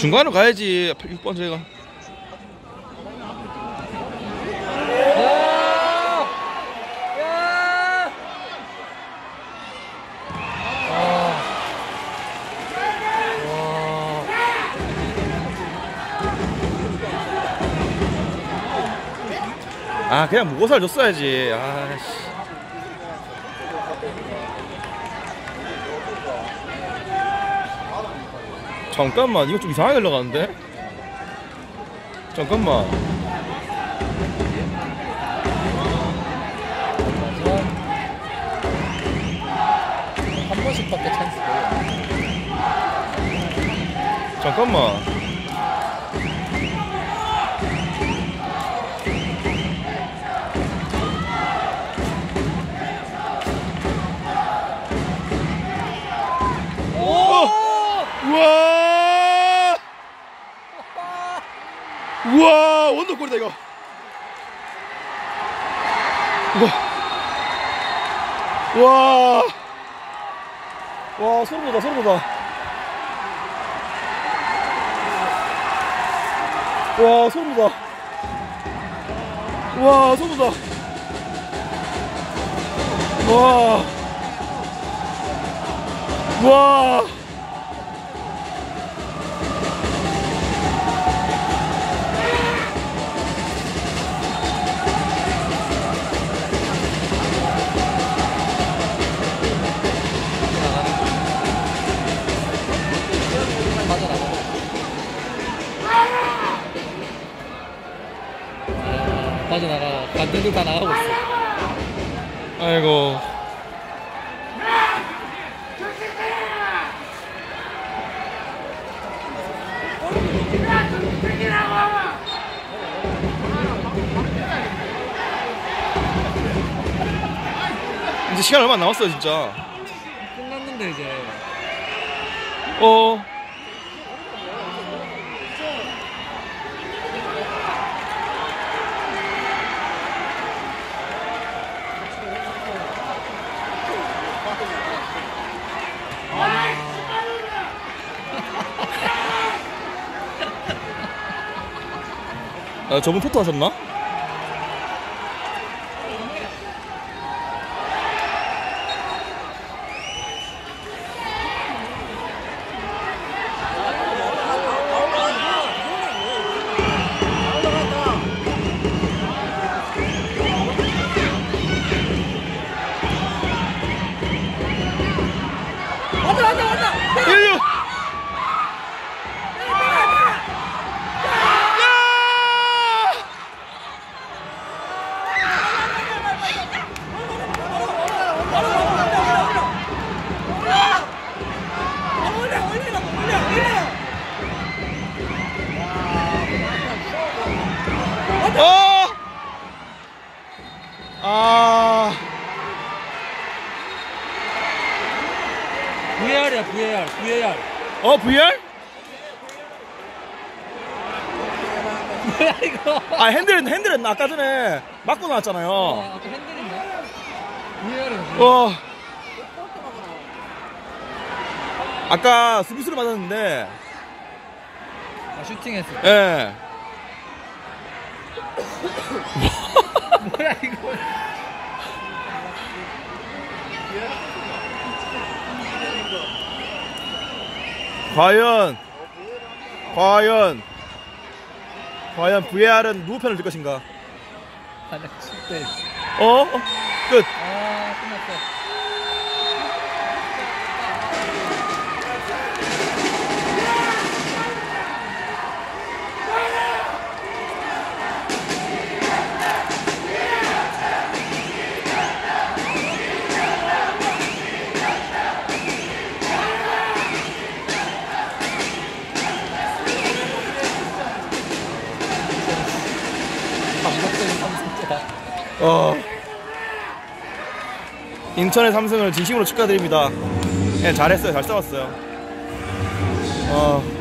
중간으로 가야지. 6번 저희가. 아 그냥 무고사를 줬어야지. 아씨. 잠깐만, 이거 좀 이상하게 흘러가는데? 잠깐만. 한 번씩밖에 찬스가. 잠깐만. 오! 우와! 우와, 원더골이다 이거. 이거. 와. 와, 소름 돋아, 소름 돋아. 와, 소름 돋아. 와, 소름 돋아. 와. 와. 빠져나가. 반대로 다 나가고 있어. 아이고. 이제 시간 얼마 안 남았어요 진짜. 끝났는데 이제. 어. 아, 저분 토토 하셨나? 아. VR이야, VR. 어, VR? 뭐야, 이거? 아, 핸들은 아까 전에 맞고 나왔잖아요. 아, 아까 핸들인가? VR은. 어. 아까 수비수를 맞았는데. 아, 슈팅했어. 예. 네. 뭐야 이거? 과연 VAR은 누구 편을 들 것인가? 하나 칠대. 어? 끝. 아 끝났어. 어, 인천의 3승을 진심으로 축하드립니다. 네, 잘했어요. 잘 싸웠어요. 어.